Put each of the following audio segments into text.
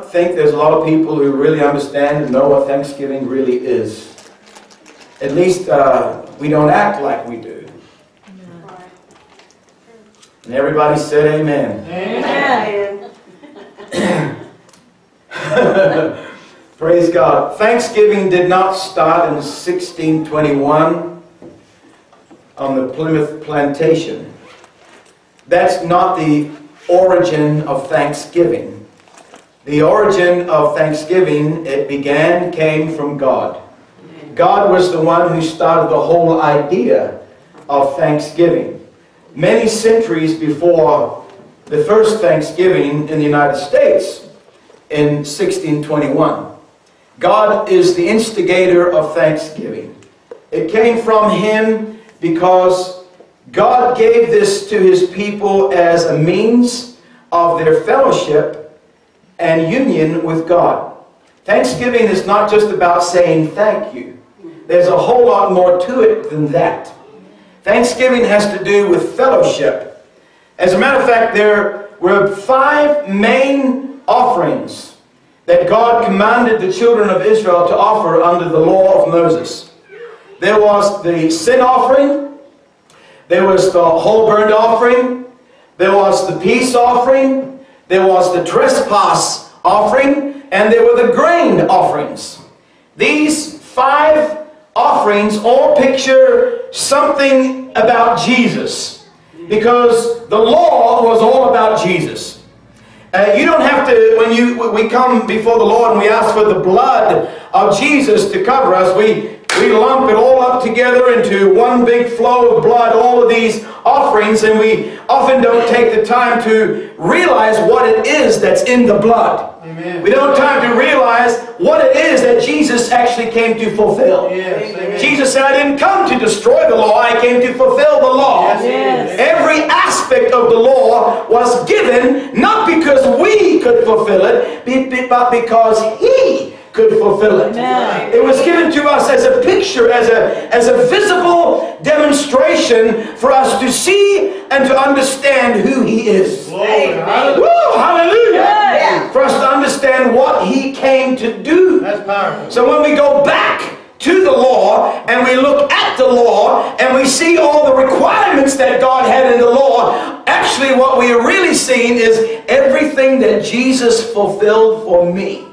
don't think there's a lot of people who really understand and know what Thanksgiving really is. At least we don't act like we do. And everybody said amen. Amen. Praise God. Thanksgiving did not start in 1621 on the Plymouth Plantation. That's not the origin of Thanksgiving. The origin of Thanksgiving, it began, came from God. God was the one who started the whole idea of Thanksgiving. Many centuries before the first Thanksgiving in the United States in 1621. God is the instigator of Thanksgiving. It came from Him because God gave this to His people as a means of their fellowship and union with God. Thanksgiving is not just about saying thank you. There's a whole lot more to it than that. Thanksgiving has to do with fellowship. As a matter of fact, there were 5 main offerings that God commanded the children of Israel to offer under the law of Moses. There was the sin offering. There was the whole burnt offering. There was the peace offering. There was the trespass offering. And there were the grain offerings. These 5 offerings all picture something about Jesus, because the law was all about Jesus. You don't have to, when we come before the Lord and we ask for the blood of Jesus to cover us, we lump it all up together into one big flow of blood, all of these offerings, and we often don't take the time to realize what it is that's in the blood. Amen. We don't have time to realize what it is that Jesus actually came to fulfill. Yes. Jesus said, I didn't come to destroy the law, I came to fulfill the law. Yes. Every aspect of the law was given, not because we could fulfill it, but because He could fulfill it. Amen. It was given to us as a picture, as a visible demonstration for us to see and to understand who He is. Lord, hallelujah. Woo, hallelujah. Yeah. For us to understand what He came to do. That's powerful. So when we go back to the law and we look at the law and we see all the requirements that God had in the law, actually what we are really seeing is everything that Jesus fulfilled for me.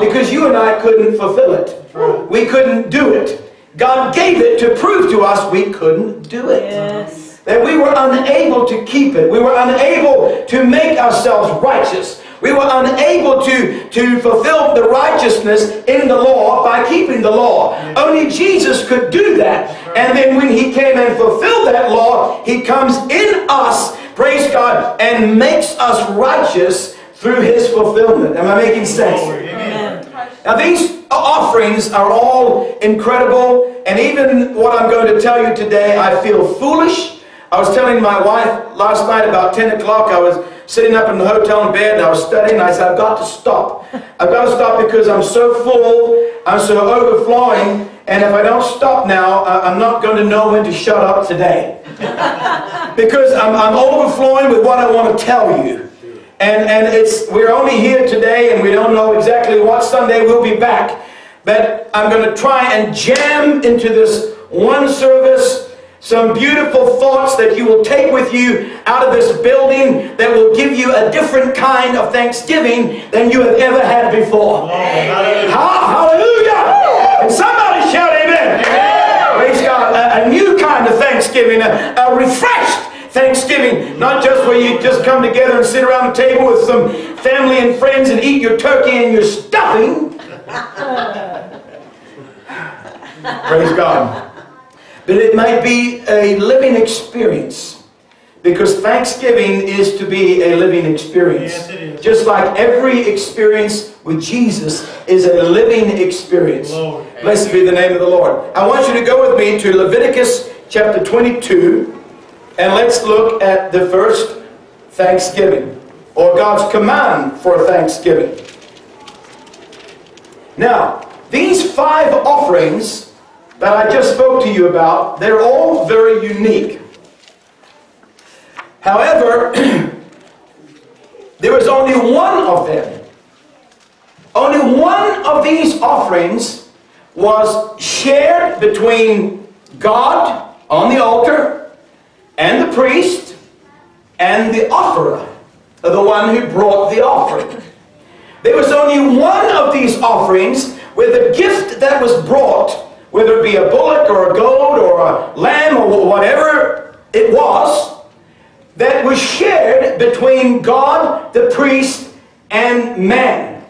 Because you and I couldn't fulfill it. We couldn't do it. God gave it to prove to us we couldn't do it. Yes. That we were unable to keep it. We were unable to make ourselves righteous. We were unable to fulfill the righteousness in the law by keeping the law. Only Jesus could do that. And then when He came and fulfilled that law, He comes in us, praise God, and makes us righteous through His fulfillment. Am I making sense? Now these offerings are all incredible, and even what I'm going to tell you today, I feel foolish. I was telling my wife last night about 10 o'clock, I was sitting up in the hotel in bed and I was studying, and I said, I've got to stop. I've got to stop because I'm so full, I'm so overflowing, and if I don't stop now, I'm not going to know when to shut up today. Because I'm overflowing with what I want to tell you. And we're only here today, and we don't know exactly what Sunday we'll be back. But I'm going to try and jam into this one service some beautiful thoughts that you will take with you out of this building that will give you a different kind of Thanksgiving than you have ever had before. Amen. Hallelujah! And somebody shout amen! Amen. Praise God. A new kind of Thanksgiving, a refreshed Thanksgiving, not just where you just come together and sit around the table with some family and friends and eat your turkey and your stuffing. Praise God. But it might be a living experience, because Thanksgiving is to be a living experience. Yes, it is. Just like every experience with Jesus is a living experience. Lord, blessed be the name of the Lord. I want you to go with me to Leviticus chapter 22. And let's look at the first Thanksgiving, or God's command for Thanksgiving. Now, these 5 offerings that I just spoke to you about, they're all very unique. However, there was only one of them one of these offerings was shared between God on the altar and the priest and the offerer, the one who brought the offering. There was only one of these offerings where the gift that was brought, whether it be a bullock or a goat or a lamb or whatever it was, that was shared between God, the priest, and man.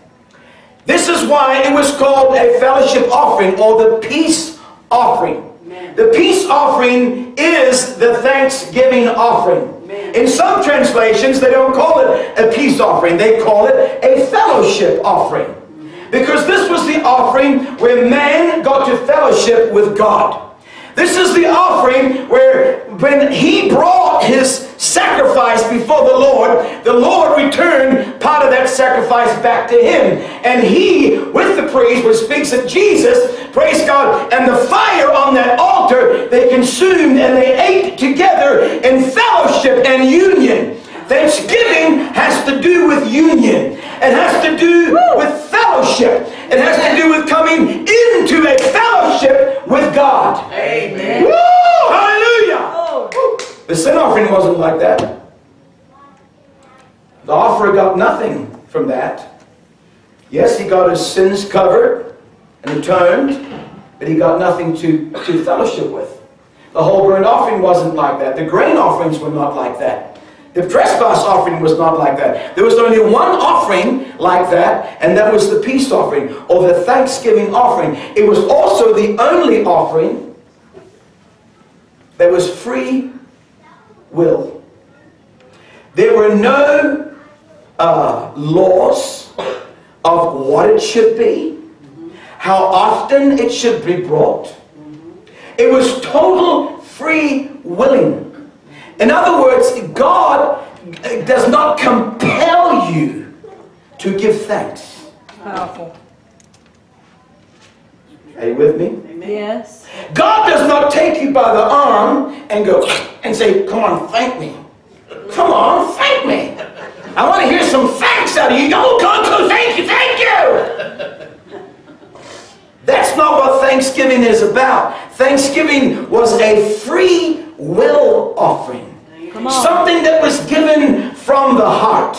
This is why it was called a fellowship offering or the peace offering. Amen. The peace offering is the thanksgiving offering. Amen. In some translations, they don't call it a peace offering. They call it a fellowship offering. Because this was the offering where man got to fellowship with God. This is the offering where when he brought his sacrifice before the Lord returned part of that sacrifice back to him. And he, with the priest, which speaks of Jesus, praise God, and the fire on that altar, they consumed and they ate together in fellowship and union. Thanksgiving has to do with union. It has to do with fellowship. It has to do with coming into a fellowship with God. Amen. Woo! Hallelujah! Oh. The sin offering wasn't like that. The offerer got nothing from that. Yes, he got his sins covered and atoned, but he got nothing to fellowship with. The whole burnt offering wasn't like that. The grain offerings were not like that. The trespass offering was not like that. There was only one offering like that, and that was the peace offering or the thanksgiving offering. It was also the only offering that was free will. There were no laws of what it should be, how often it should be brought. It was total free willing. In other words, God does not compel you to give thanks. Powerful. Are you with me? Amen. Yes. God does not take you by the arm and go and say, come on, thank me. Come on, thank me. I want to hear some thanks out of you. Oh, God, thank you, thank you. That's not what Thanksgiving is about. Thanksgiving was a free will offering. Something that was given from the heart.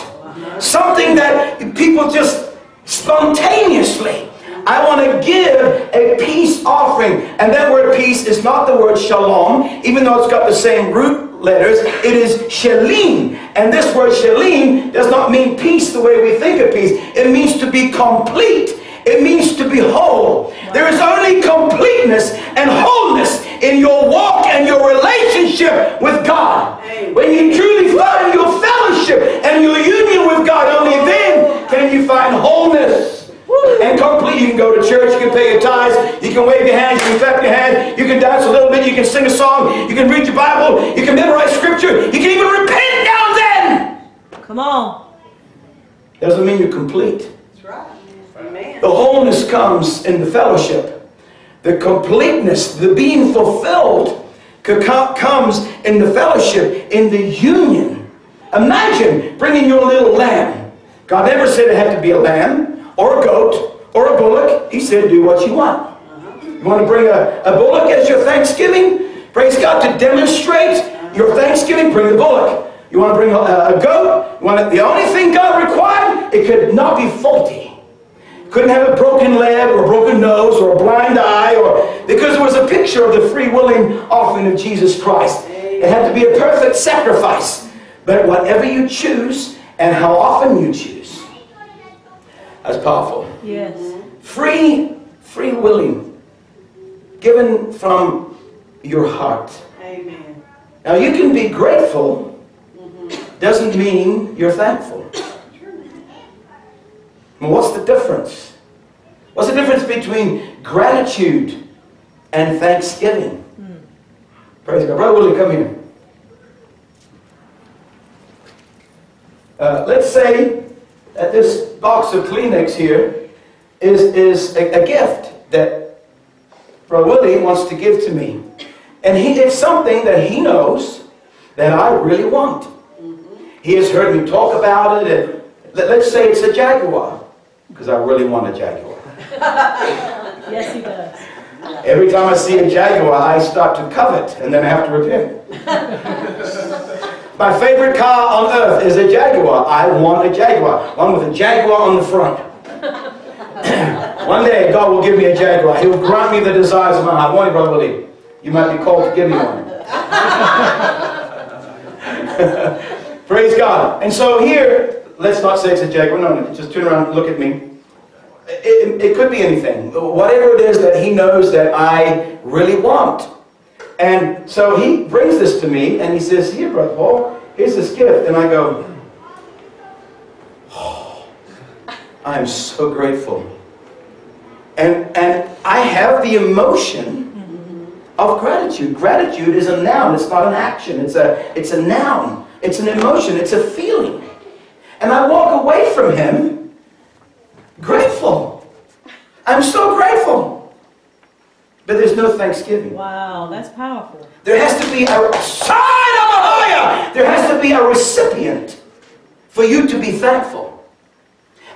Something that people just spontaneously, I want to give a peace offering. And that word peace is not the word shalom, even though it's got the same root letters. It is shalim. And this word shalim does not mean peace the way we think of peace. It means to be complete. It means to be whole. There is only completeness and wholeness in your walk and your relationship with God. When you truly find your fellowship and your union with God, only then can you find wholeness and complete. You can go to church, you can pay your tithes, you can wave your hands, you can clap your hands, you can dance a little bit, you can sing a song, you can read your Bible, you can memorize scripture, you can even repent now and then. Come on. Doesn't mean you're complete. That's right. Amen. The wholeness comes in the fellowship. The completeness, the being fulfilled, comes in the fellowship, in the union. Imagine bringing your little lamb. God never said it had to be a lamb or a goat or a bullock. He said do what you want. You want to bring a bullock as your thanksgiving? Praise God, to demonstrate your thanksgiving, bring the bullock. You want to bring a goat? The only thing God required, it could not be faulty. Couldn't have a broken leg or a broken nose or a blind eye, or because it was a picture of the free willing offering of Jesus Christ. It had to be a perfect sacrifice. But whatever you choose and how often you choose. That's powerful. Yes. Free willing. Given from your heart. Amen. Now you can be grateful. Doesn't mean you're thankful. Well, what's the difference? What's the difference between gratitude and thanksgiving? Praise God. Brother Willie, come here. Let's say that this box of Kleenex here is a gift that Brother Willie wants to give to me. And he did something that he knows that I really want. He has heard me talk about it. And let's say it's a Jaguar. because I really want a Jaguar. Yes, he does. Every time I see a Jaguar, I start to covet, and then I have to repent. My favorite car on earth is a Jaguar. I want a Jaguar. One with a Jaguar on the front. One day, God will give me a Jaguar. He will grant me the desires of my heart. Won't He, Brother Willie? You might be called to give me one. Praise God. And so here, let's not say it's a Jaguar. No, just turn around and look at me. It could be anything. Whatever it is that He knows that I really want. And so He brings this to me, and He says, "Here, Brother Paul, here's this gift." And I go, "Oh, I'm so grateful." And I have the emotion of gratitude. Gratitude is a noun. It's not an action. It's a noun. It's an emotion. It's a feeling. And I walk away from Him grateful. I'm so grateful. But there's no thanksgiving. Wow, that's powerful. There has to be a sign of a higher. There has to be a recipient for you to be thankful.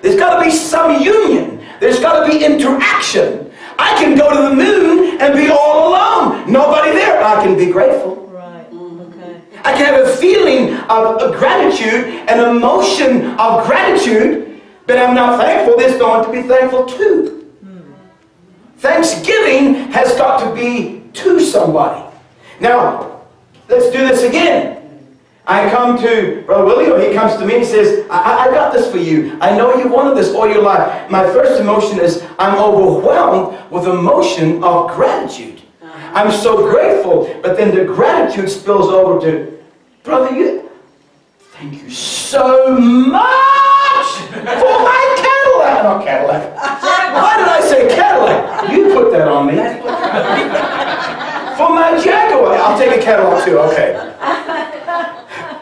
There's got to be some union. There's got to be interaction. I can go to the moon and be all alone. Nobody there. I can be grateful. Right. Okay. I can have a feeling of gratitude, an emotion of gratitude, but I'm not thankful. There's no one to be thankful to. Thanksgiving has got to be to somebody. Now, let's do this again. I come to Brother Willie, or he comes to me and says, I got this for you. I know you wanted this all your life. My first emotion is I'm overwhelmed with emotion of gratitude. I'm so grateful. But then the gratitude spills over to, "Brother, thank you so much for my Cadillac." Not Cadillac. Why did I say Cadillac? You put that on me. For my Jaguar. I'll take a Cadillac too, okay.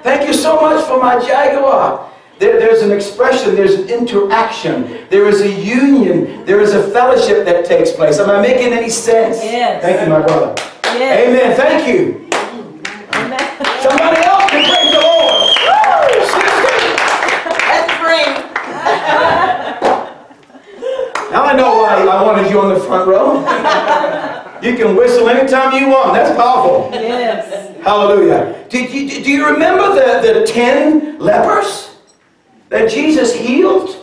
Thank you so much for my Jaguar. There's an expression, there's an interaction, there is a union, there is a fellowship that takes place. Am I making any sense? Yes. Thank you, my brother. Yes. Amen. Thank you. Amen. Somebody else can praise the Lord. That's free. Now I know why I wanted you on the front row. You can whistle anytime you want. That's powerful. Yes. Hallelujah. Do you remember the 10 lepers that Jesus healed?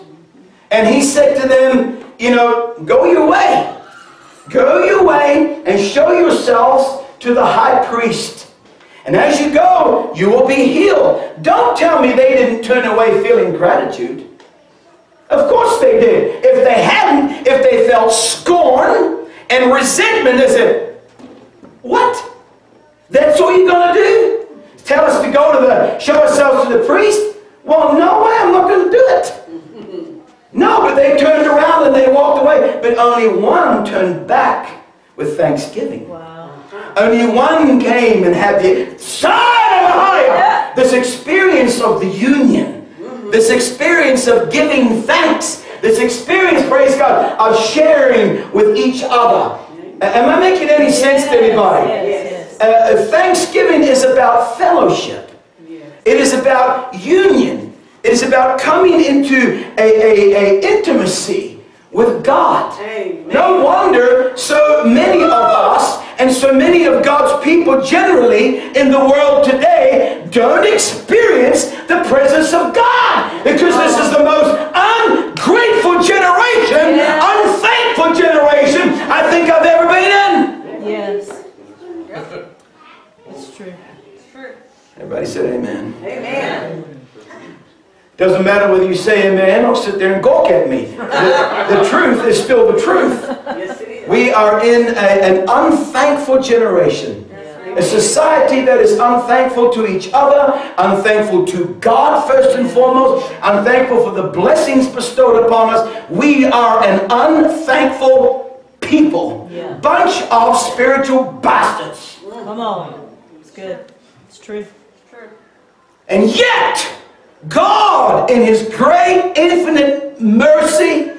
And He said to them, you know, "Go your way. Go your way and show yourselves to the high priest. And as you go, you will be healed." Don't tell me they didn't turn away feeling gratitude. Of course they did. If they hadn't, if they felt scorn and resentment, they said, "What? That's all you're going to do? Tell us to go to show ourselves to the priest? Well, no way, I'm not going to do it." No, but they turned around and they walked away. But only one turned back with thanksgiving. Wow. Only one came and had the sign of higher, this experience of the union. This experience of giving thanks. This experience, praise God, of sharing with each other. Am I making any sense to anybody? Yes. Thanksgiving is about fellowship. Yes. It is about union. It is about coming into a intimacy with God. Amen. No wonder so many of us and so many of God's people generally in the world today don't experience the presence of God, because this is the most ungrateful generation, unthankful generation I think I've ever been in. Yes. It's true. It's true. Everybody said amen. Amen. Doesn't matter whether you say amen or sit there and gawk at me. The truth is still the truth. Yes, it is. We are in an unthankful generation. Yes, a society that is unthankful to each other, unthankful to God first and foremost, unthankful for the blessings bestowed upon us. We are an unthankful people. Yeah. Bunch of spiritual bastards. Come on. It's good. It's true. It's true. And yet, God, in His great infinite mercy,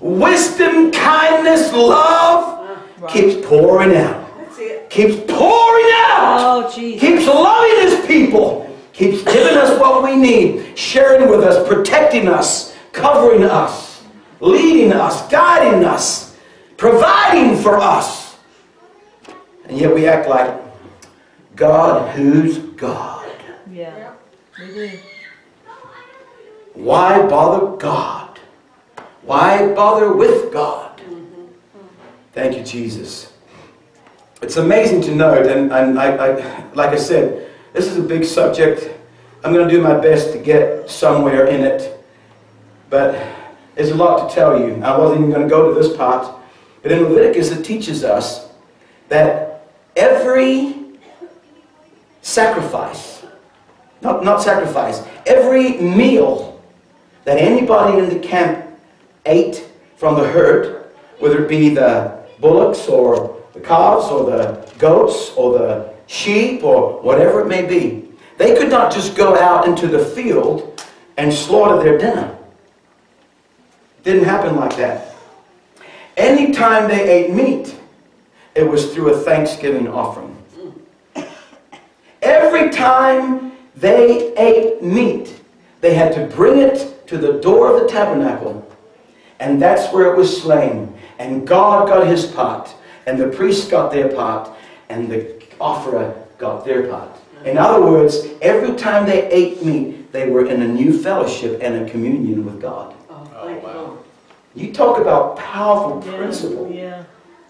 wisdom, kindness, love, keeps pouring out. That's it. Keeps pouring out. Oh, Jesus. Keeps loving His people. Keeps giving us what we need, sharing with us, protecting us, covering us. leading us, guiding us, providing for us. And yet we act like God, who's God? Yeah, we do. Why bother God? Why bother with God? Thank you, Jesus. It's amazing to note, and like I said, this is a big subject. I'm going to do my best to get somewhere in it, but there's a lot to tell you. I wasn't even going to go to this part, but in Leviticus it teaches us that every sacrifice, every meal that anybody in the camp ate from the herd, whether it be the bullocks or the calves or the goats or the sheep or whatever it may be, they could not just go out into the field and slaughter their dinner. It didn't happen like that. Anytime they ate meat, it was through a thanksgiving offering. Every time they ate meat, they had to bring it to the door of the tabernacle, and that's where it was slain. And God got his part, and the priests got their part, and the offerer got their part. In other words, every time they ate meat, they were in a new fellowship and a communion with God. Oh, wow. You talk about powerful principle. Yeah.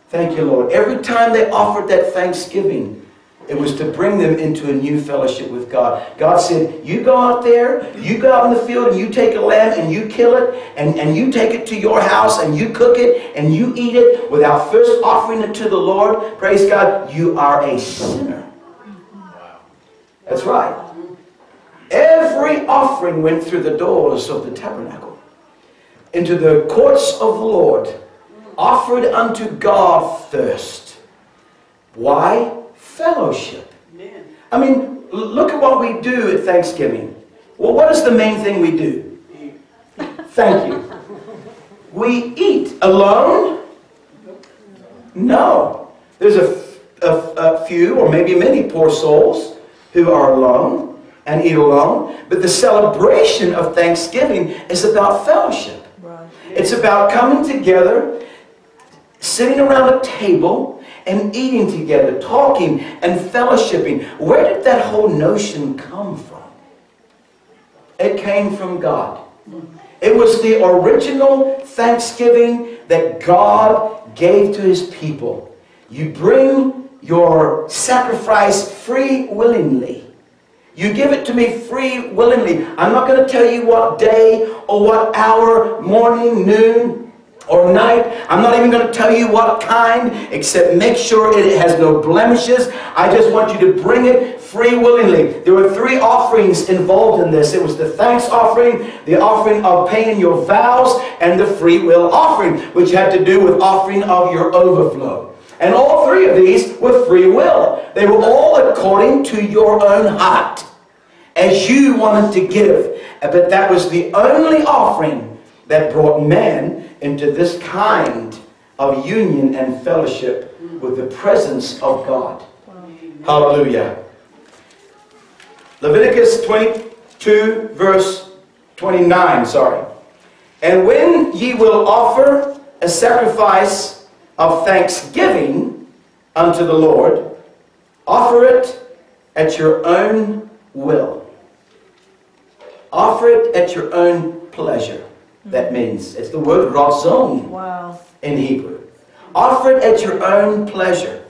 Thank you, Lord. Every time they offered that thanksgiving, it was to bring them into a new fellowship with God. God said, you go out there, you go out in the field, and you take a lamb, and you kill it, and you take it to your house, and you cook it, and you eat it without first offering it to the Lord. Praise God, you are a sinner. That's right. Every offering went through the doors of the tabernacle, into the courts of the Lord, offered unto God first. Why? Fellowship. Amen. I mean, look at what we do at Thanksgiving. Well, what is the main thing we do? Eat. Thank you. We eat alone? No. There's a few or maybe many poor souls who are alone and eat alone. But the celebration of Thanksgiving is about fellowship. Right. It's about coming together, sitting around a table, and eating together, talking and fellowshipping. Where did that whole notion come from? It came from God. It was the original thanksgiving that God gave to his people. You bring your sacrifice free willingly. You give it to me free willingly. I'm not going to tell you what day or what hour, morning, noon, or night. I'm not even going to tell you what kind, except make sure it has no blemishes. I just want you to bring it free willingly. There were three offerings involved in this. It was the thanks offering, the offering of paying your vows, and the free will offering, which had to do with offering of your overflow. And all three of these were free will. They were all according to your own heart, as you wanted to give. But that was the only offering that brought man into this kind of union and fellowship with the presence of God. Hallelujah. Leviticus 22 verse 29, sorry. And when ye will offer a sacrifice of thanksgiving unto the Lord, offer it at your own will. Offer it at your own pleasure. That means, it's the word razon in Hebrew. Offer it at your own pleasure.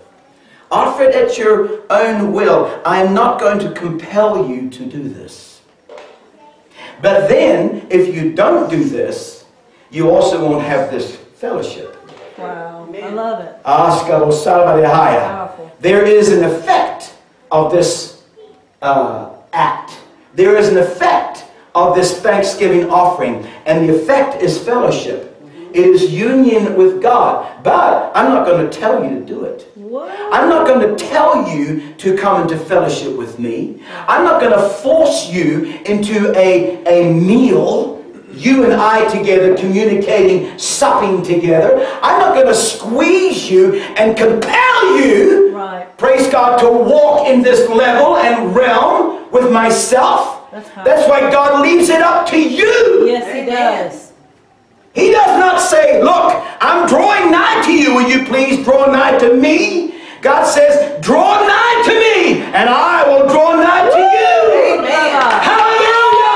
Offer it at your own will. I am not going to compel you to do this. But then, if you don't do this, you also won't have this fellowship. Wow, I love it. There is an effect of this act. There is an effect of this thanksgiving offering, and the effect is fellowship. It is union with God. But I'm not going to tell you to do it. What? I'm not going to tell you to come into fellowship with me. I'm not going to force you into a meal, you and I together communicating, supping together. I'm not going to squeeze you and compel you, praise God, to walk in this level and realm with myself. That's why God leaves it up to you. Yes, he does. He does not you, will you please draw nigh to me? God says, draw nigh to me, and I will draw nigh to you. Amen. Hallelujah.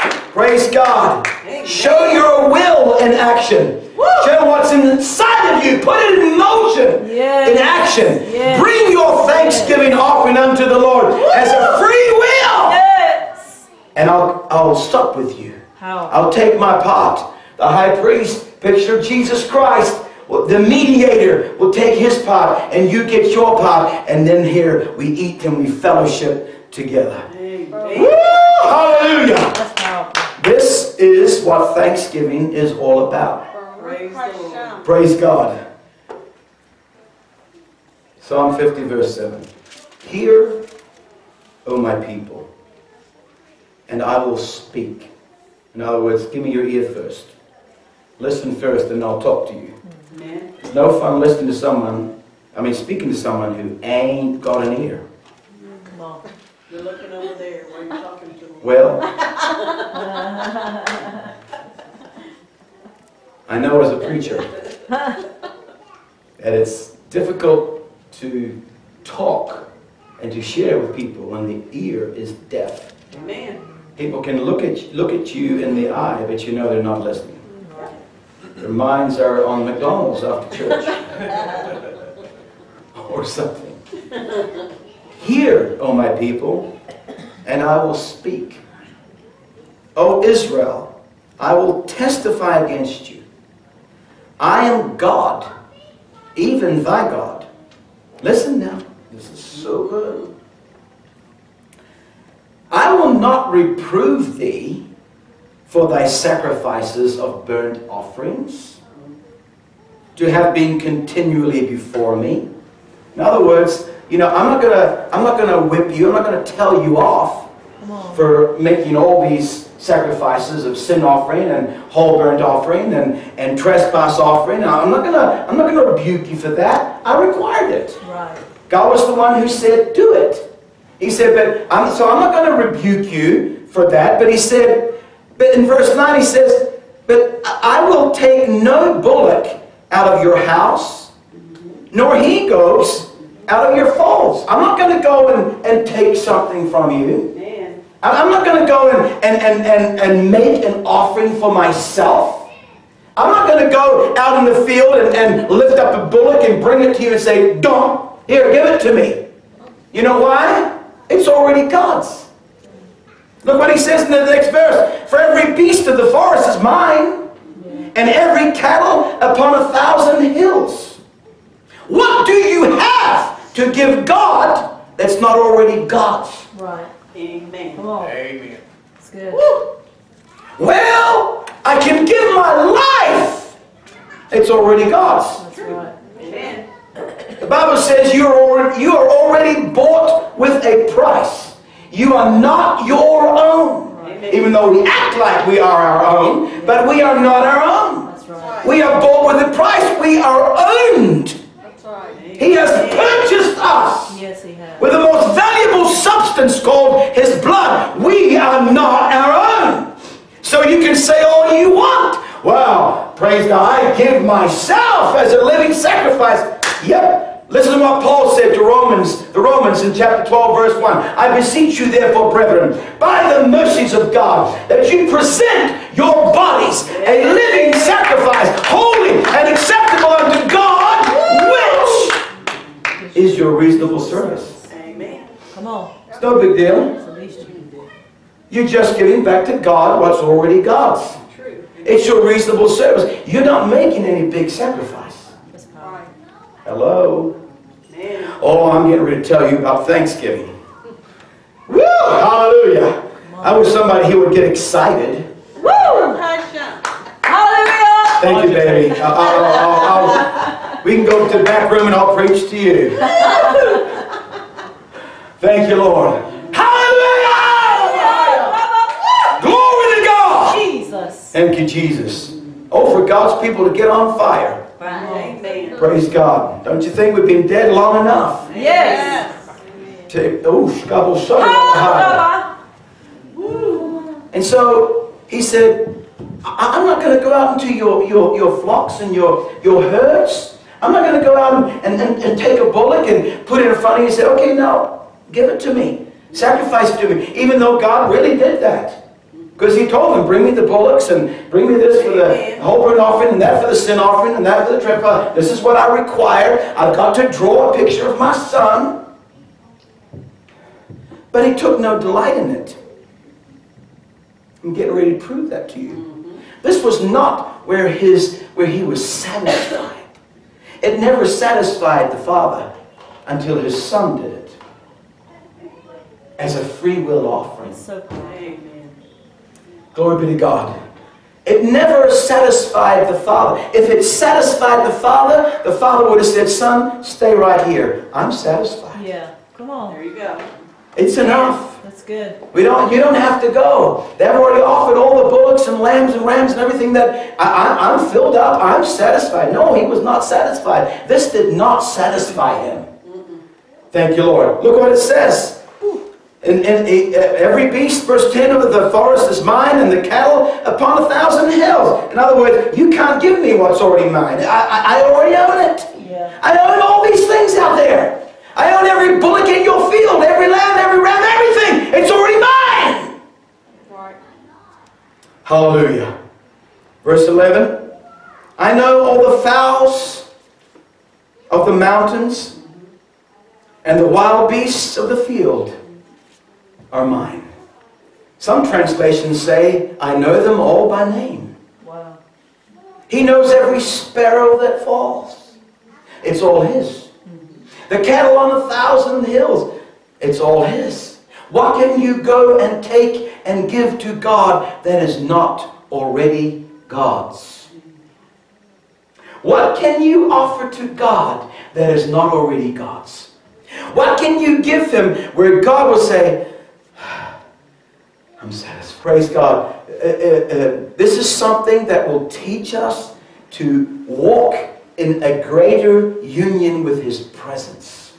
Amen. Praise God. Amen. Show your will in action. Woo. Show what's inside of you. Put it in motion, yes, in action. Yes. Bring your thanksgiving offering unto the Lord, woo, as a free will. Yes. And I'll sup with you. How? I'll take my pot. The high priest, picture Jesus Christ, the mediator, will take his pot, and you get your pot, and then here we eat and we fellowship together. Amen. Woo, hallelujah! That's powerful. This is what Thanksgiving is all about. Praise the Lord. Praise God. Psalm 50 verse 7. Hear, O my people, and I will speak. In other words, give me your ear first. Listen first, and I'll talk to you. Amen. It's no fun listening to someone, speaking to someone who ain't got an ear. Come on. You're looking over there while you're talking to them. Well, I know as a preacher that it's difficult to talk and to share with people when the ear is deaf. Amen. People can look at you in the eye, but you know they're not listening. Their minds are on McDonald's after church or something. Hear, O my people, and I will speak. O Israel, I will testify against you. I am God, even thy God. Listen now. This is so good. I will not reprove thee for thy sacrifices of burnt offerings, to have been continually before me. In other words, I'm not gonna whip you. I'm not gonna tell you off for making all these sacrifices of sin offering and whole burnt offering and trespass offering. I'm not gonna rebuke you for that. I required it. Right. God was the one who said, do it. He said, so I'm not gonna rebuke you for that. But he said. But in verse 9 he says, but I will take no bullock out of your house, nor he goats out of your folds. I'm not going to go and take something from you. Man. I'm not going to go and make an offering for myself. I'm not going to go out in the field and lift up a bullock and bring it to you and say, don't, here, give it to me. You know why? It's already God's. Look what he says in the next verse. For every beast of the forest is mine, and every cattle upon 1,000 hills. What do you have to give God that's not already God's? Right. Amen. Come on. Amen. That's good. Woo. Well, I can give my life. It's already God's. That's right. Amen. The Bible says you are already bought with a price. You are not your own. Amen. Even though we act like we are our own, amen, but we are not our own. That's right. We are bought with a price. We are owned. That's right. He has purchased us, yes, he has, with the most valuable substance called his blood. We are not our own. So you can say all you want. Well, praise God, I give myself as a living sacrifice. Yep. Listen to what Paul said to the Romans in chapter 12, verse 1. I beseech you therefore, brethren, by the mercies of God, that you present your bodies a living sacrifice, holy and acceptable unto God, which is your reasonable service. Amen. Come on. It's no big deal. You're just giving back to God what's already God's. It's your reasonable service. You're not making any big sacrifice. Hello. Amen. Oh, I'm getting ready to tell you about Thanksgiving. Woo! Hallelujah. I wish somebody here would get excited. Woo! Hallelujah. Thank you, baby. We can go to the back room and I'll preach to you. Thank you, Lord. Hallelujah. Glory to God. Jesus. Thank you, Jesus. Oh, for God's people to get on fire. Amen. Praise God. Don't you think we've been dead long enough? Yes. And so he said, I'm not going to go out into your flocks and your herds. I'm not going to go out and take a bullock and put it in front of you and say, okay, no, give it to me. Sacrifice it to me. Even though God really did that. Because he told them, bring me the bullocks and bring me this for the whole burnt offering and that for the sin offering and that for the drink offering. This is what I require. I've got to draw a picture of my son. But he took no delight in it. I'm getting ready to prove that to you. This was not where he was satisfied. It never satisfied the Father until his Son did it. As a free will offering. Glory be to God. It never satisfied the Father. If it satisfied the Father would have said, Son, stay right here. I'm satisfied. Yeah, come on. There you go. It's enough. That's good. You don't have to go. They've already offered all the bullocks and lambs and rams and everything that I'm filled up. I'm satisfied. No, he was not satisfied. This did not satisfy him. Thank you, Lord. Look what it says. And every beast, verse 10, of the forest is mine, and the cattle upon 1,000 hills. In other words, you can't give me what's already mine. I already own it. Yeah. I own all these things out there. I own every bullock in your field, every lamb, every ram, everything. It's already mine. Right. Hallelujah. Verse 11. I know all the fowls of the mountains and the wild beasts of the field are mine. Some translations say, I know them all by name. Wow. He knows every sparrow that falls. It's all his. The cattle on 1,000 hills, it's all his. What can you go and take and give to God that is not already God's? What can you offer to God that is not already God's? What can you give him where God will say, I'm satisfied. Praise God. This is something that will teach us to walk in a greater union with his presence.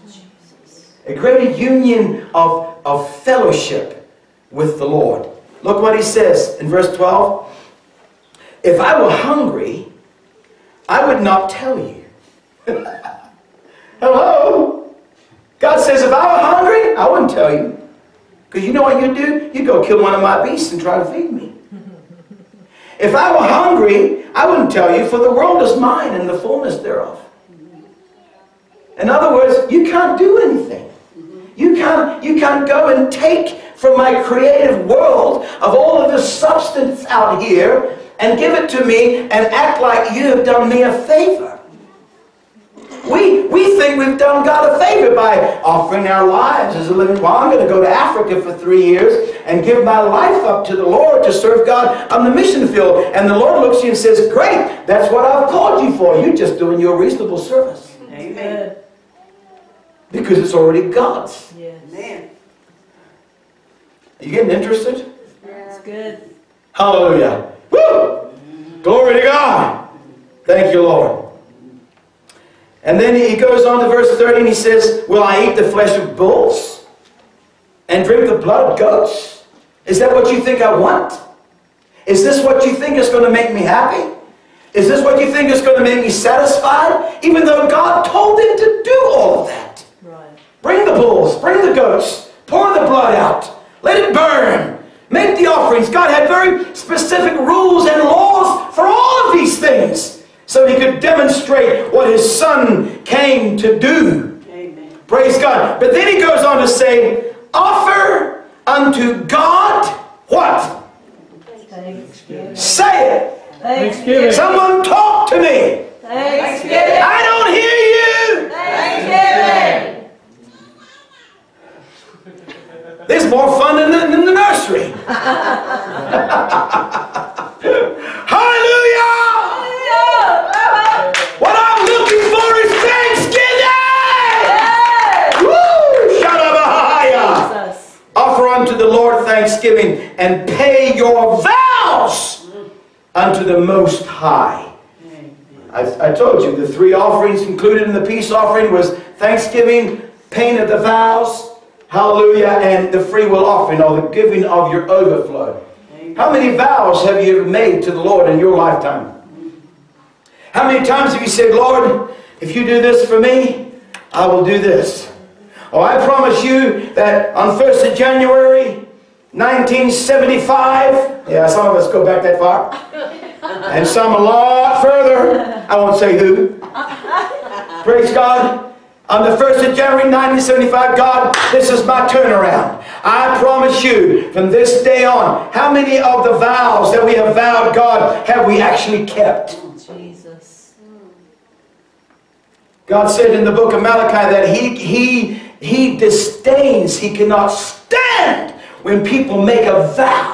A greater union of fellowship with the Lord. Look what he says in verse 12. If I were hungry, I would not tell you. Hello? God says, if I were hungry, I wouldn't tell you. Because you know what you do? You go kill one of my beasts and try to feed me. If I were hungry, I wouldn't tell you, for the world is mine and the fullness thereof. In other words, you can't do anything. You can't go and take from my creative world of all of this substance out here and give it to me and act like you have done me a favor. We think we've done God a favor by offering our lives as a living. Well, I'm going to go to Africa for 3 years and give my life up to the Lord to serve God on the mission field. And the Lord looks at you and says, great, that's what I've called you for. You're just doing your reasonable service. Amen. Because it's already God's. Yes. Amen. Are you getting interested? That's good. Hallelujah. Woo! Glory to God. Thank you, Lord. And then he goes on to verse 30 and he says, will I eat the flesh of bulls and drink the blood of goats? Is that what you think I want? Is this what you think is going to make me happy? Is this what you think is going to make me satisfied? Even though God told him to do all of that. Right. Bring the bulls, bring the goats, pour the blood out, let it burn, make the offerings. God had very specific rules and laws for all of these things. So he could demonstrate what his son came to do. Amen. Praise God. But then he goes on to say, offer unto God what? Thanksgiving. Say it. Thanksgiving. Someone talk to me. Thanksgiving. I don't hear you. Thanksgiving. This is more fun than the nursery. Hallelujah. What I'm looking for is thanksgiving! Woo! Shalabahaya! Offer unto the Lord thanksgiving and pay your vows unto the Most High. I told you, the 3 offerings included in the peace offering was thanksgiving, paying of the vows, hallelujah, and the free will offering, or the giving of your overflow. How many vows have you made to the Lord in your lifetime? How many times have you said, Lord, If you do this for me, I will do this. Oh, I promise you that on 1st of January, 1975, yeah, some of us go back that far, and some a lot further, I won't say who. Praise God. On the 1st of January, 1975, God, this is my turnaround. I promise you, from this day on, how many of the vows that we have vowed, God, have we actually kept? Jesus. God said in the book of Malachi that He disdains, He cannot stand when people make a vow.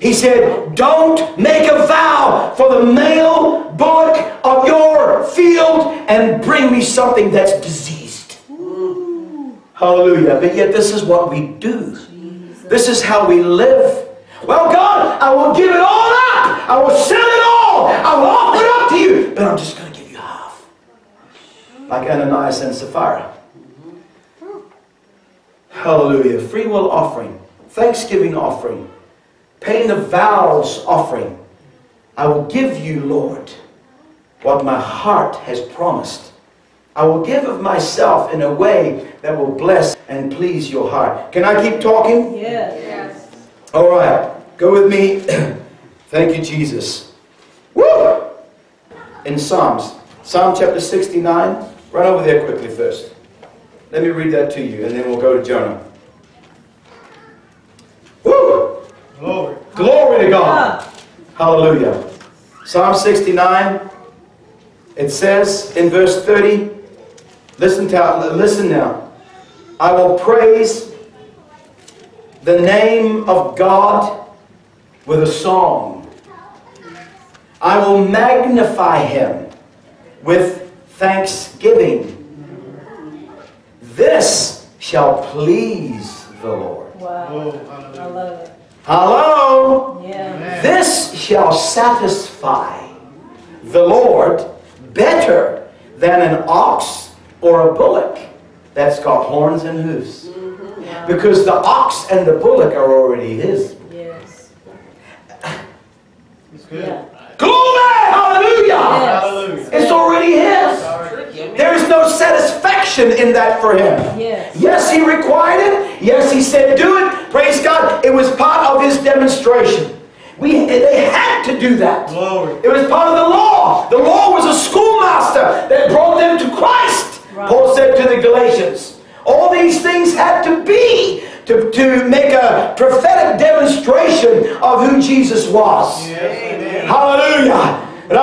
He said, don't make a vow for the male bullock of your field and bring me something that's diseased. Ooh. Hallelujah. But yet this is what we do. Jesus. This is how we live. Well, God, I will give it all up. I will sell it all. I will offer it up to you. But I'm just going to give you half. Like Ananias and Sapphira. Hallelujah. Free will offering, thanksgiving offering, paying of vows offering. I will give you, Lord, what my heart has promised. I will give of myself in a way that will bless and please your heart. Can I keep talking? Yes. All right. Go with me. Thank you, Jesus. Woo! In Psalms, Psalm chapter 69. Run over there quickly first. Let me read that to you, and then we'll go to Jonah. Woo! Glory. Glory to God. Hallelujah. Psalm 69, it says in verse 30, listen now. I will praise the name of God with a song. I will magnify Him with thanksgiving. This shall please the Lord. Wow. I love it. Hello? Yeah. This shall satisfy the Lord better than an ox or a bullock that's got horns and hoofs. Mm-hmm. Yeah. Because the ox and the bullock are already His. Yes. It's good. Yeah. Glory! Hallelujah! Yes. Hallelujah! It's already His. There is no satisfaction in that for Him. Yes. Yes, He required it. Yes, He said do it. Praise God. It was part of His demonstration. They had to do that. Glory. It was part of the law. The law was a schoolmaster that brought them to Christ. Right. Paul said to the Galatians, all these things had to be to make a prophetic demonstration of who Jesus was. Yes. Hallelujah. And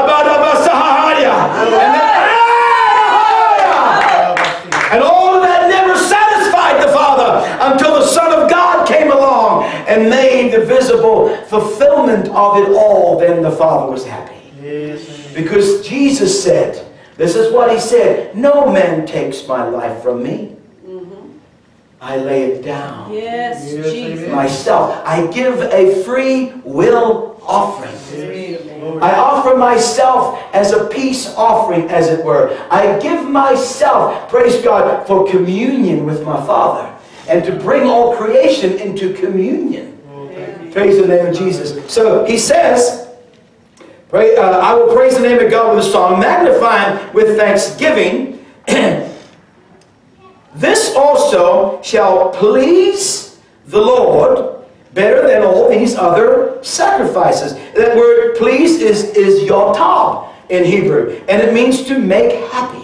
all of that never satisfied the Father until the Son of God came along and made the visible fulfillment of it all. Then the Father was happy. Yes. Because Jesus said, this is what He said, no man takes my life from me. Mm-hmm. I lay it down. Yes, Jesus. Myself. I give a free will offering. Yes. I offer myself as a peace offering, as it were. I give myself, praise God, for communion with my Father. And to bring all creation into communion. Amen. Praise the name of Jesus. So he says, I will praise the name of God with a song, magnifying with thanksgiving. This also shall please the Lord better than all these other sacrifices. That word please is yotab in Hebrew. And it means to make happy.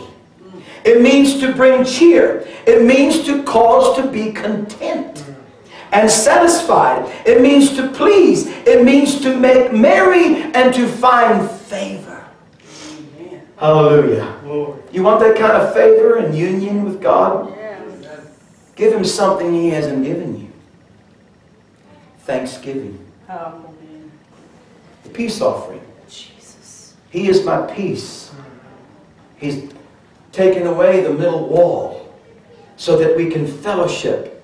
It means to bring cheer. It means to cause to be content and satisfied. It means to please. It means to make merry and to find favor. Amen. Hallelujah. Lord. You want that kind of favor and union with God? Yes. Give Him something He hasn't given you. Thanksgiving. Oh, the peace offering. Jesus. He is my peace. He's taken away the middle wall so that we can fellowship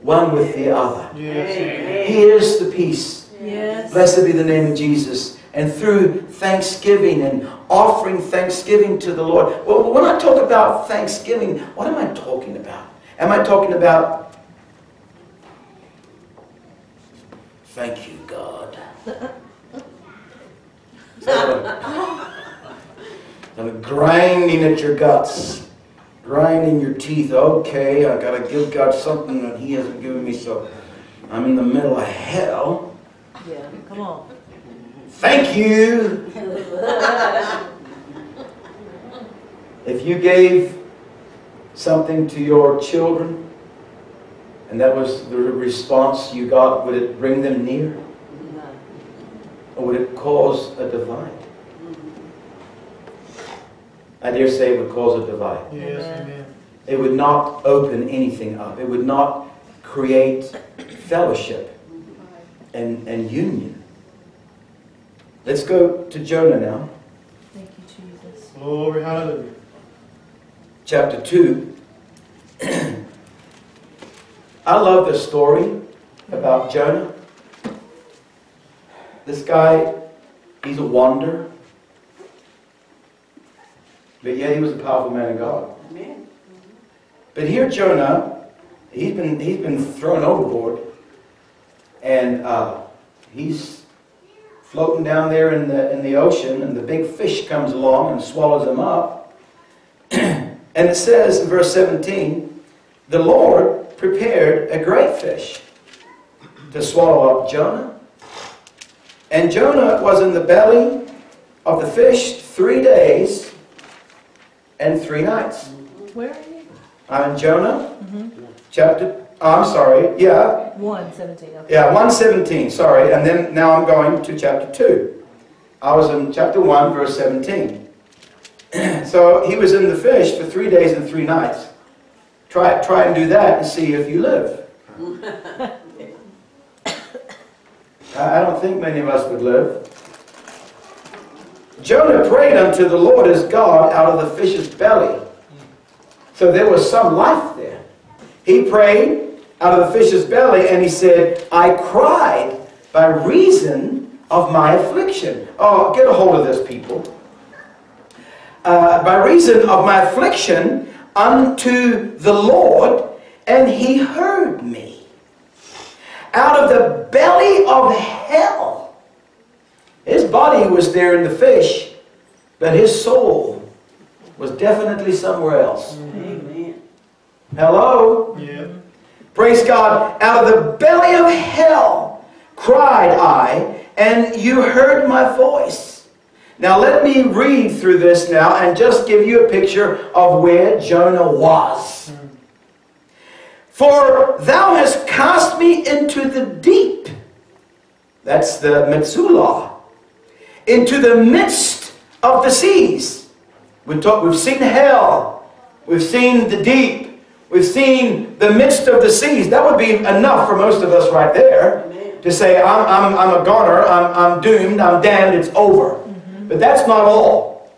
one with the other. Yes. He is the peace. Yes. Blessed be the name of Jesus. And through thanksgiving and offering thanksgiving to the Lord. Well, when I talk about thanksgiving, what am I talking about? Am I talking about thank you, God? and grinding at your guts, grinding your teeth. Okay, I've got to give God something that He hasn't given me, so I'm in the middle of hell. Yeah, come on. Thank you. If you gave something to your children, and that was the response you got, would it bring them near? Or would it cause a divide? I dare say it would cause a divide. Yes, amen. It would not open anything up. It would not create fellowship and union. Let's go to Jonah now. Thank you, Jesus. Glory, hallelujah. Chapter 2. I love this story about Jonah. This guy, he's a wanderer, but yet he was a powerful man of God. Amen. But here Jonah, he's been thrown overboard, and he's floating down there in the ocean, and the big fish comes along and swallows him up. And it says in verse 17, the Lord prepared a great fish to swallow up Jonah. And Jonah was in the belly of the fish 3 days and 3 nights. Where are you? I'm in Jonah. Mm-hmm. Chapter, oh, I'm sorry, yeah. 1:17. Okay. Yeah, 1:17, sorry. And then now I'm going to chapter 2. I was in chapter 1, verse 17. So he was in the fish for 3 days and 3 nights. Try and do that and see if you live. I don't think many of us would live. Jonah prayed unto the Lord his God out of the fish's belly. So there was some life there. He prayed out of the fish's belly, and he said, I cried by reason of my affliction. Oh, get a hold of this, people. By reason of my affliction unto the Lord, and he heard me. Out of the belly of hell. His body was there in the fish, but his soul was definitely somewhere else. Amen. Hello? Yeah. Praise God. Out of the belly of hell cried I, and you heard my voice. Now let me read through this now and just give you a picture of where Jonah was. For thou hast cast me into the deep, that's the Metzulah, into the midst of the seas. We've seen hell, we've seen the deep, we've seen the midst of the seas. That would be enough for most of us right there to say, I'm a goner, I'm doomed, I'm damned, it's over. Mm-hmm. But that's not all.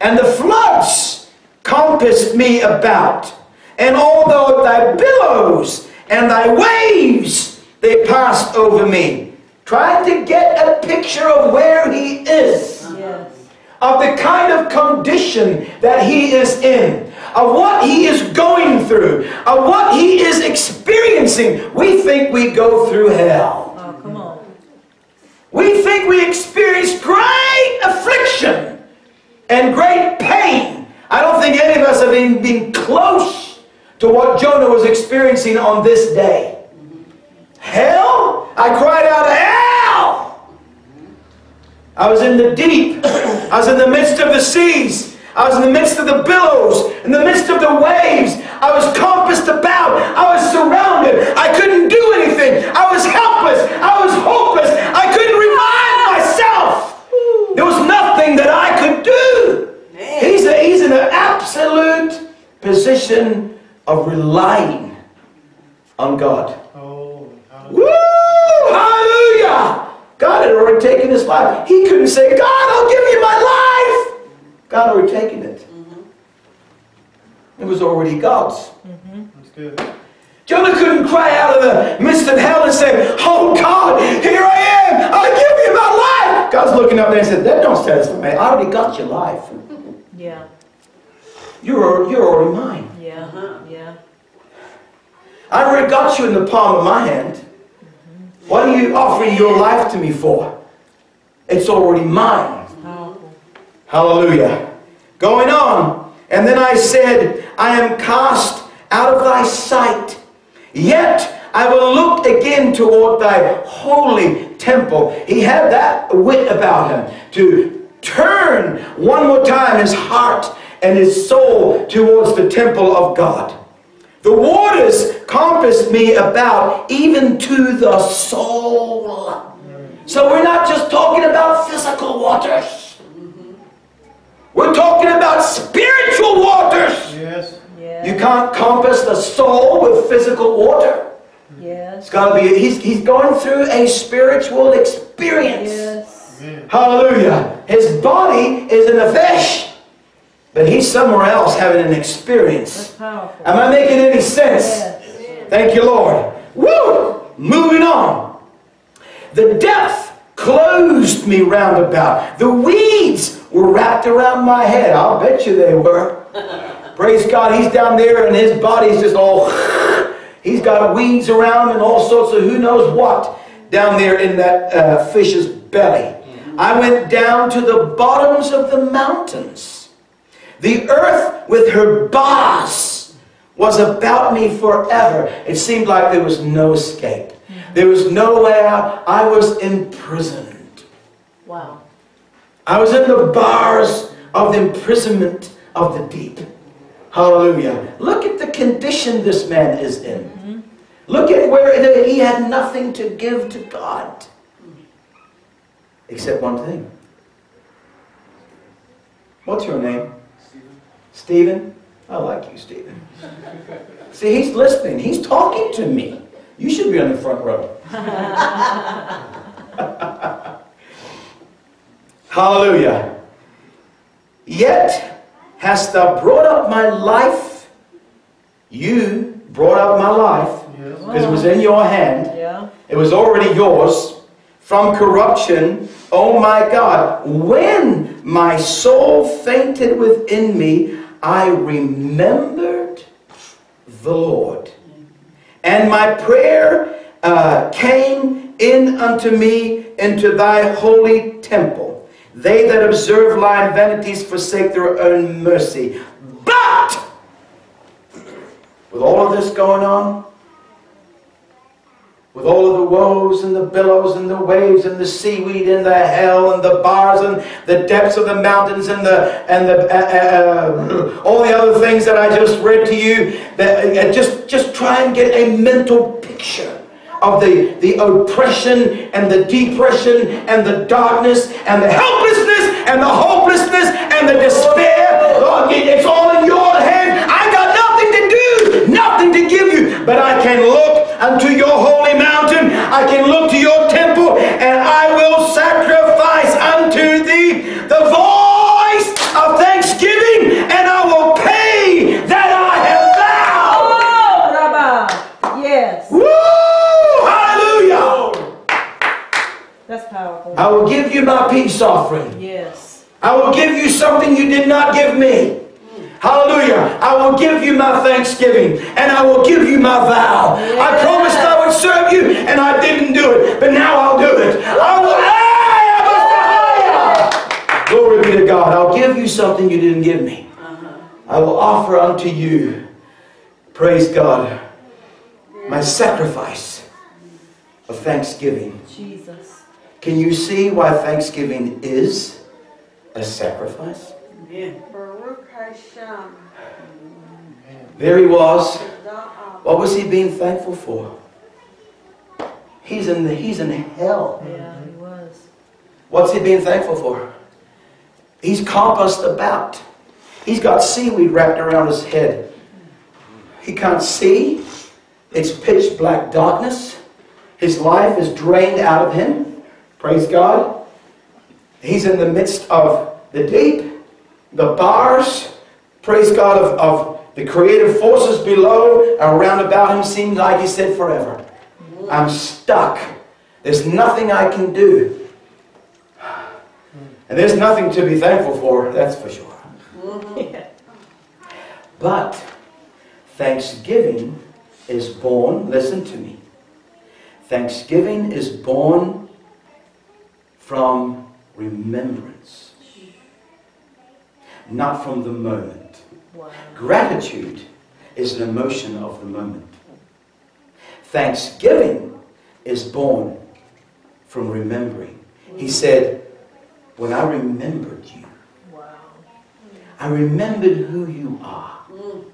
And the floods compassed me about. And although thy billows and thy waves, they passed over me. Trying to get a picture of where he is. Yes. Of the kind of condition that he is in. Of what he is going through. Of what he is experiencing. We think we go through hell. Oh, come on. We think we experience great affliction and great pain. I don't think any of us have even been close to what Jonah was experiencing on this day. Hell, I cried out, hell! I was in the deep. I was in the midst of the seas. I was in the midst of the billows, in the midst of the waves. I was compassed about. I was surrounded. I couldn't do anything. I was helpless. I was hopeless. I couldn't revive myself. There was nothing that I could do. He's in an absolute position of relying on God. Oh, hallelujah. Woo! Hallelujah! God had already taken his life. He couldn't say, God, I'll give you my life. God already taken it. Mm-hmm. It was already God's. Mm-hmm. That's good. Jonah couldn't cry out of the midst of hell and say, oh God, here I am. I'll give you my life. God's looking up there and said, that don't satisfy me. I already got your life. Yeah. You're already mine. Yeah. Uh-huh. Yeah. I already got you in the palm of my hand. Mm-hmm. What are you offering your life to me for? It's already mine. Hallelujah. Going on. And then I said, I am cast out of thy sight. Yet I will look again toward thy holy temple. He had that wit about him to turn one more time his heart and his soul towards the temple of God. The waters compassed me about, even to the soul. So we're not just talking about physical waters. We're talking about spiritual waters. Yes. Yes. You can't compass the soul with physical water. Yes. It's got to be. He's going through a spiritual experience. Yes. Hallelujah. His body is in the flesh, but he's somewhere else having an experience. Am I making any sense? Yes. Thank you, Lord. Woo! Moving on. The depth closed me round about. The weeds were wrapped around my head. I'll bet you they were. Praise God. He's down there and his body's just all... He's got weeds around and all sorts of who knows what down there in that fish's belly. I went down to the bottoms of the mountains. The earth with her bars was about me forever. It seemed like there was no escape. There was no way out. I was imprisoned. Wow. I was in the bars of the imprisonment of the deep. Hallelujah. Look at the condition this man is in. Mm-hmm. Look at where he had nothing to give to God. Except one thing. What's your name? Stephen, I like you, Stephen. See, he's listening. He's talking to me. You should be on the front row. Hallelujah. Yet hast thou brought up my life. You brought up my life. Because it was in your hand. Yeah. It was already yours. From corruption, oh my God. When my soul fainted within me, I remembered the Lord, and my prayer came in unto me into thy holy temple. They that observe lying vanities forsake their own mercy. But with all of this going on, with all of the woes and the billows and the waves and the seaweed and the hell and the bars and the depths of the mountains and all the other things that I just read to you, that just try and get a mental picture of the oppression and the depression and the darkness and the helplessness and the hopelessness and the despair. Lord, it's all in your hand. I got nothing to do, nothing to give you, but I can look unto your holy mountain. I can look to your temple, and I will sacrifice unto thee the voice of thanksgiving, and I will pay that I have vowed. Oh, yes. Woo! Hallelujah. That's powerful. I will give you my peace offering. Yes. I will give you something you did not give me. Hallelujah. I will give you my thanksgiving, and I will give you my vow. Yes. I promised I would serve you, and I didn't do it, but now I'll do it. I will. Yes. Glory be to God. I'll give you something you didn't give me. I will offer unto you, praise God, my sacrifice of thanksgiving. Jesus. Can you see why thanksgiving is a sacrifice? Yeah. There he was. What was he being thankful for? He's in hell. Yeah, he was. What's he being thankful for? He's compassed about. He's got seaweed wrapped around his head. He can't see. It's pitch black darkness. His life is drained out of him. Praise God. He's in the midst of the deep, the bars, praise God, of the creative forces below, around about him, seemed like he said forever. I'm stuck. There's nothing I can do. And there's nothing to be thankful for, that's for sure. Yeah. But thanksgiving is born, listen to me, thanksgiving is born from remembrance. not from the moment. Wow. Gratitude is an emotion of the moment. Thanksgiving is born from remembering. He said, when I remembered you, wow. I remembered who you are. Mm.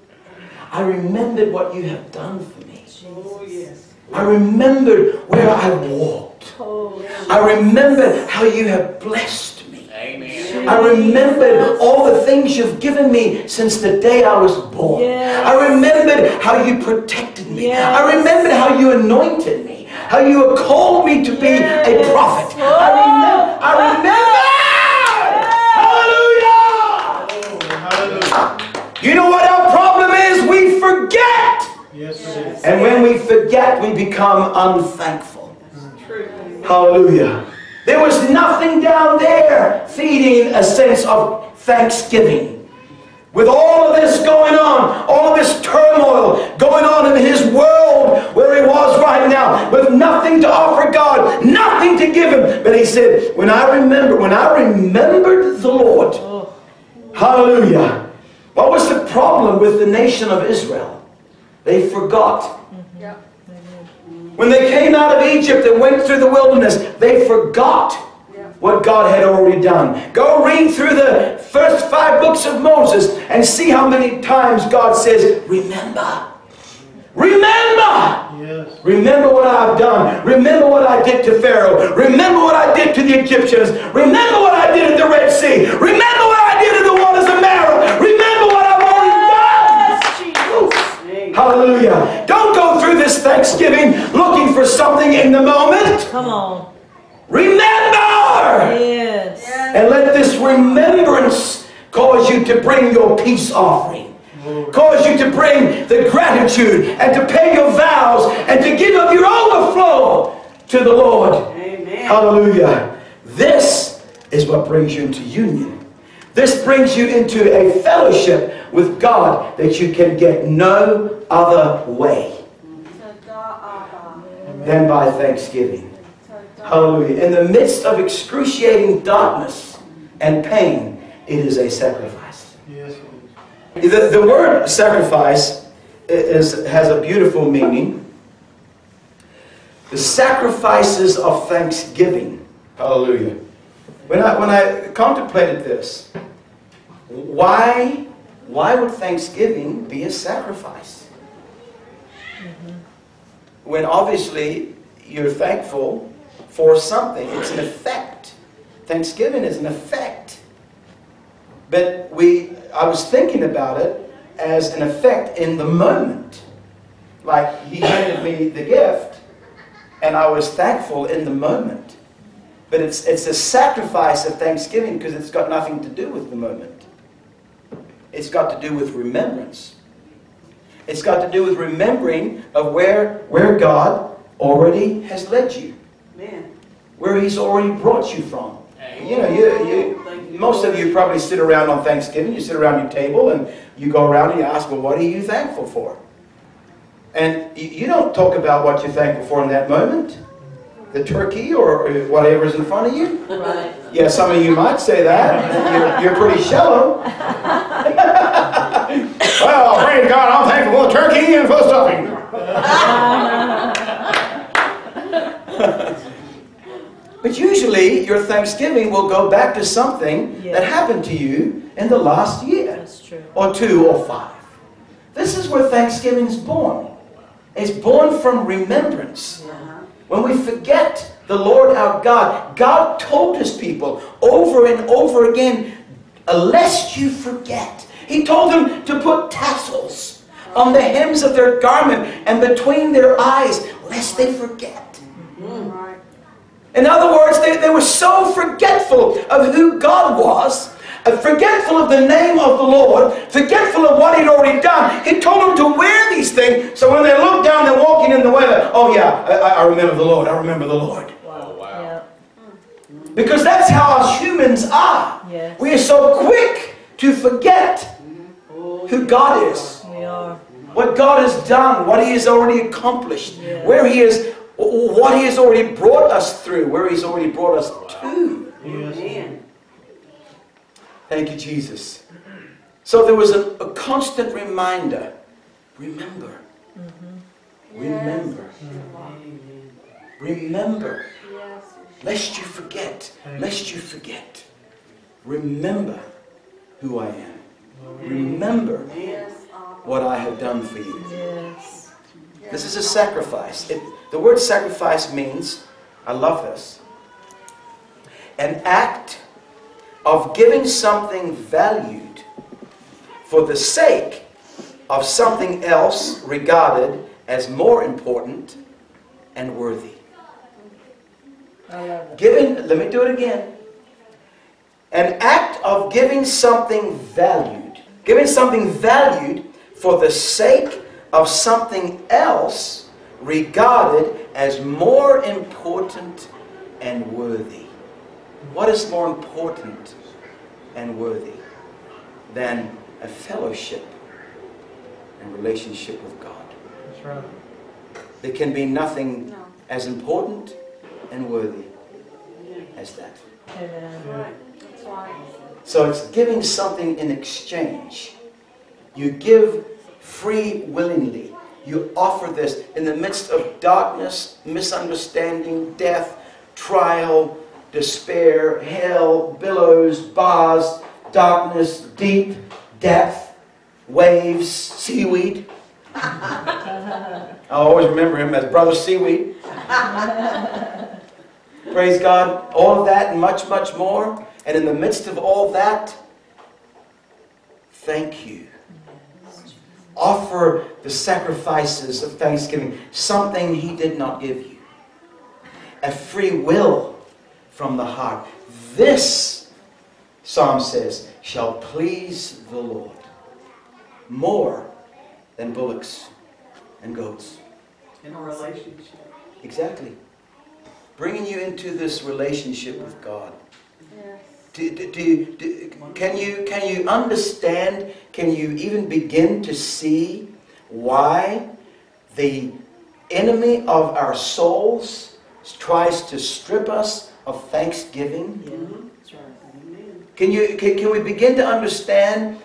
I remembered what you have done for me. Oh, yes. I remembered where I walked. Oh, I remembered how you have blessed me. Amen. I remembered all the things you've given me since the day I was born. Yes. I remembered how you protected me. Yes. I remembered how you anointed me. How you have called me to be yes. a prophet. Oh. I remember. Hallelujah. You know what our problem is? We forget. Yes. And when we forget, we become unthankful. Hallelujah. There was nothing down there feeding a sense of thanksgiving. With all of this going on, all of this turmoil going on in his world where he was right now, with nothing to offer God, nothing to give him. But he said, when I remembered the Lord, hallelujah. What was the problem with the nation of Israel? They forgot. When they came out of Egypt and went through the wilderness, they forgot what God had already done. Go read through the first 5 books of Moses and see how many times God says, remember. Remember! Yes. Remember what I've done. Remember what I did to Pharaoh. Remember what I did to the Egyptians. Remember what I did at the Red Sea. Remember what I did at the waters of Marah. Remember what I've already done. Hallelujah. Don't go through this Thanksgiving looking for something in the moment. Come on. Remember! Yes. And let this remembrance cause you to bring your peace offering. Cause you to bring the gratitude and to pay your vows and to give of your overflow to the Lord. Amen. Hallelujah. This is what brings you into union. This brings you into a fellowship with God that you can get no other way than by thanksgiving. Hallelujah. In the midst of excruciating darkness and pain, it is a sacrifice. Yes. The word sacrifice has a beautiful meaning. The sacrifices of thanksgiving. Hallelujah. When I contemplated this, why would thanksgiving be a sacrifice? Mm-hmm. When obviously you're thankful for something. It's an effect. Thanksgiving is an effect. But I was thinking about it as an effect in the moment. Like he handed me the gift and I was thankful in the moment. But it's a sacrifice of thanksgiving because it's got nothing to do with the moment. It's got to do with remembrance. It's got to do with remembering of where God already has led you. Man. Where he's already brought you from. You know, most of you probably sit around on Thanksgiving. You sit around your table and you go around and you ask, well, what are you thankful for? And you don't talk about what you're thankful for in that moment. The turkey or whatever is in front of you. Right. Yeah, some of you might say that. You're pretty shallow. Well, praise God, I'm thankful for the turkey and for the stuffing. But usually your Thanksgiving will go back to something that happened to you in the last year. That's true. Or 2 or 5. This is where Thanksgiving is born. It's born from remembrance. Uh-huh. When we forget the Lord our God, God told his people over and over again, lest you forget. He told them to put tassels on the hems of their garment and between their eyes, lest they forget. Mm-hmm. In other words, they were so forgetful of who God was, forgetful of the name of the Lord, forgetful of what he'd already done. He told them to wear these things, so when they look down, they're walking in the weather. Oh yeah, I remember the Lord. I remember the Lord. Wow. Wow. Yeah. Because that's how us humans are. Yes. We are so quick to forget who God is. We are. What God has done, what he has already accomplished, where he is. What he has already brought us through, where he's already brought us to. Yes. Thank you, Jesus. So there was a constant reminder. Remember. Mm-hmm. Remember. Yes. Remember. Yes. Lest you forget. Lest you forget. Remember who I am. Remember what I have done for you. Yes. Yes. This is a sacrifice. The word sacrifice means, I love this, an act of giving something valued for the sake of something else regarded as more important and worthy. I love it. Giving, let me do it again. An act of giving something valued. Giving something valued for the sake of something else regarded as more important and worthy. What is more important and worthy than a fellowship and relationship with God? That's right. There can be nothing as important and worthy as that. Amen. Right. So it's giving something in exchange. You give free willingly. You offer this in the midst of darkness, misunderstanding, death, trial, despair, hell, billows, bars, darkness, deep, depth, waves, seaweed. I always remember him as Brother Seaweed. Praise God. All of that and much, much more. And in the midst of all that, thank you. Offer the sacrifices of thanksgiving, something he did not give you. A free will from the heart. This, Psalm says, shall please the Lord more than bullocks and goats. In a relationship. Exactly. Bringing you into this relationship with God. Yes. Can you understand, can you even begin to see why the enemy of our souls tries to strip us of thanksgiving? Yeah. Can we begin to understand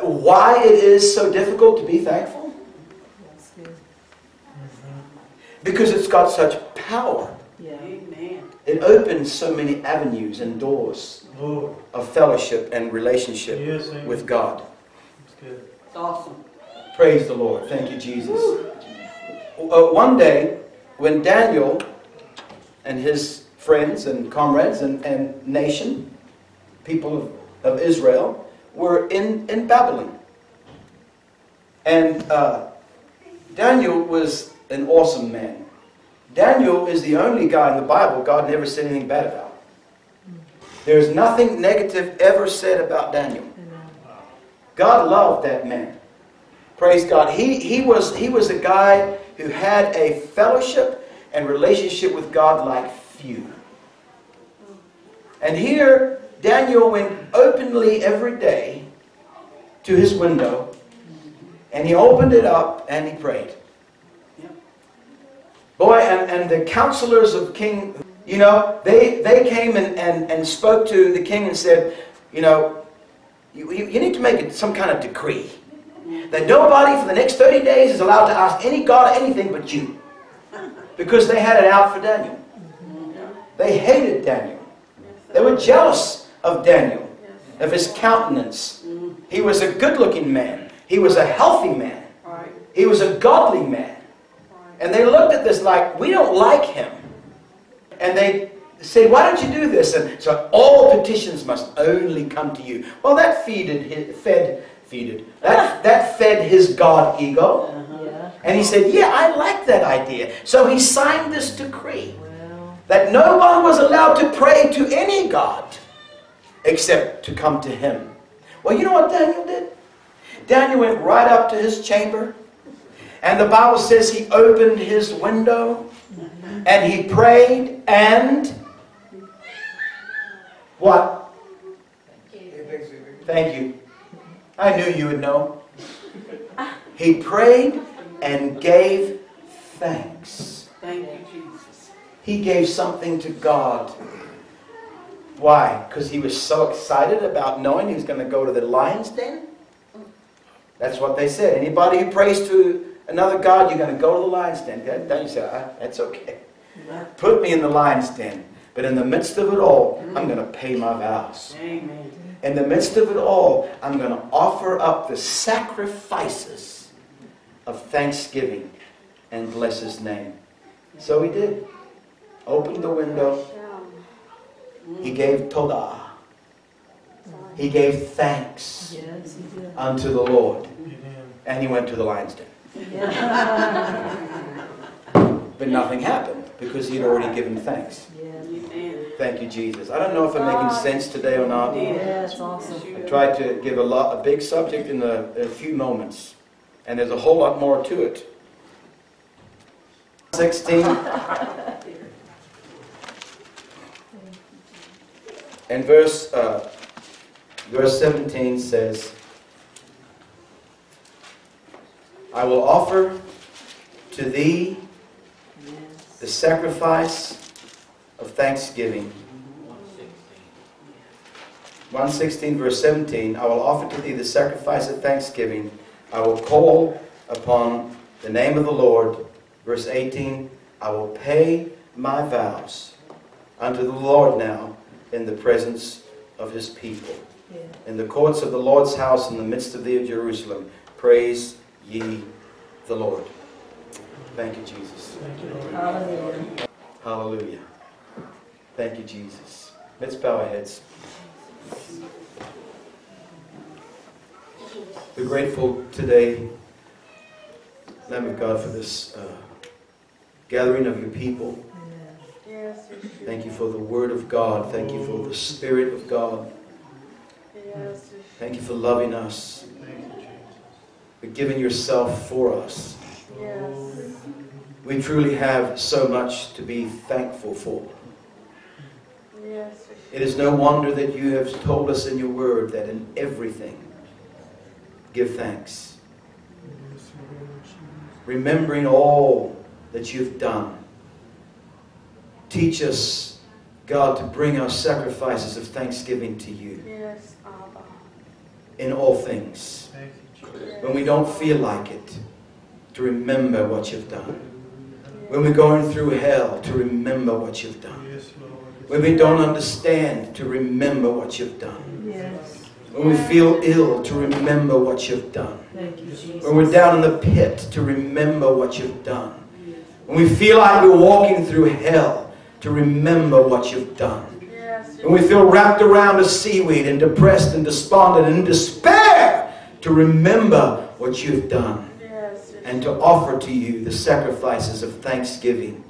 why it is so difficult to be thankful? Because it's got such power. Yeah. It opens so many avenues and doors of fellowship and relationship with God. That's good. It's awesome. Praise the Lord. Thank you, Jesus. One day, when Daniel and his friends and comrades and nation, people of Israel, were in Babylon. And Daniel was an awesome man. Daniel is the only guy in the Bible God never said anything bad about. There's nothing negative ever said about Daniel. God loved that man. Praise God. He was a guy who had a fellowship and relationship with God like few. And here, Daniel went openly every day to his window, and he opened it up and he prayed. Boy, and the counselors of King, you know, they came and spoke to the king and said, you know, you need to make some kind of decree that nobody for the next 30 days is allowed to ask any God anything but you. Because they had it out for Daniel. They hated Daniel. They were jealous of Daniel, of his countenance. He was a good-looking man. He was a healthy man. He was a godly man. And they looked at this like, we don't like him. And they said, why don't you do this? And so all petitions must only come to you. Well, that fed his God ego. Yeah. And he said, yeah, I like that idea. So he signed this decree that no one was allowed to pray to any God except to come to him. Well, you know what Daniel did? Daniel went right up to his chamber. And the Bible says he opened his window and he prayed and what? Thank you. I knew you would know. He prayed and gave thanks. Thank you, Jesus. He gave something to God Why? Because he was so excited about knowing he was going to go to the lion's den? That's what they said. Anybody who prays to another god, you're going to go to the lion's den. Don't you say, that's okay. Put me in the lion's den. But in the midst of it all, I'm going to pay my vows. Amen. In the midst of it all, I'm going to offer up the sacrifices of thanksgiving and bless His name. So he did. Opened the window. He gave Todah. He gave thanks unto the Lord. And he went to the lion's den. But nothing happened because he had already given thanks. Thank you, Jesus. I don't know if I'm making sense today or not. Yeah, that's awesome. I tried to give a big subject in a few moments. And there's a whole lot more to it. 16 and verse 17 says, I will offer to thee the sacrifice of thanksgiving. 1:16 verse 17, I will offer to thee the sacrifice of thanksgiving. I will call upon the name of the Lord. Verse 18, I will pay my vows unto the Lord now in the presence of His people. Yeah. In the courts of the Lord's house, in the midst of thee of Jerusalem, praise ye the Lord. Thank you, Jesus. Thank you, Lord. Hallelujah. Hallelujah. Thank you, Jesus. Let's bow our heads. We're grateful today, Lamb of God, for this gathering of your people. Thank you for the Word of God. Thank you for the Spirit of God. Thank you for loving us, for giving yourself for us. We truly have so much to be thankful for. It is no wonder that you have told us in your word that in everything give thanks, remembering all that you've done. Teach us, God, to bring our sacrifices of thanksgiving to you in all things. When we don't feel like it, to remember what you've done. When we're going through hell, to remember what you've done. When we don't understand, to remember what you've done. Yes. When we feel ill, to remember what you've done. Thank you, Jesus. When we're down in the pit, to remember what you've done. Yes. When we feel like we're walking through hell, to remember what you've done. Yes. When we feel wrapped around as seaweed and depressed and despondent and in despair, to remember what you've done. Yes. And to offer to you the sacrifices of thanksgiving,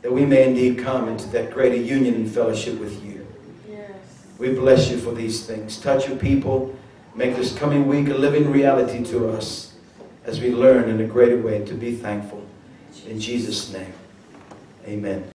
that we may indeed come into that greater union and fellowship with you. Yes. We bless you for these things. Touch your people. Make this coming week a living reality to us as we learn in a greater way to be thankful. In Jesus' name, amen.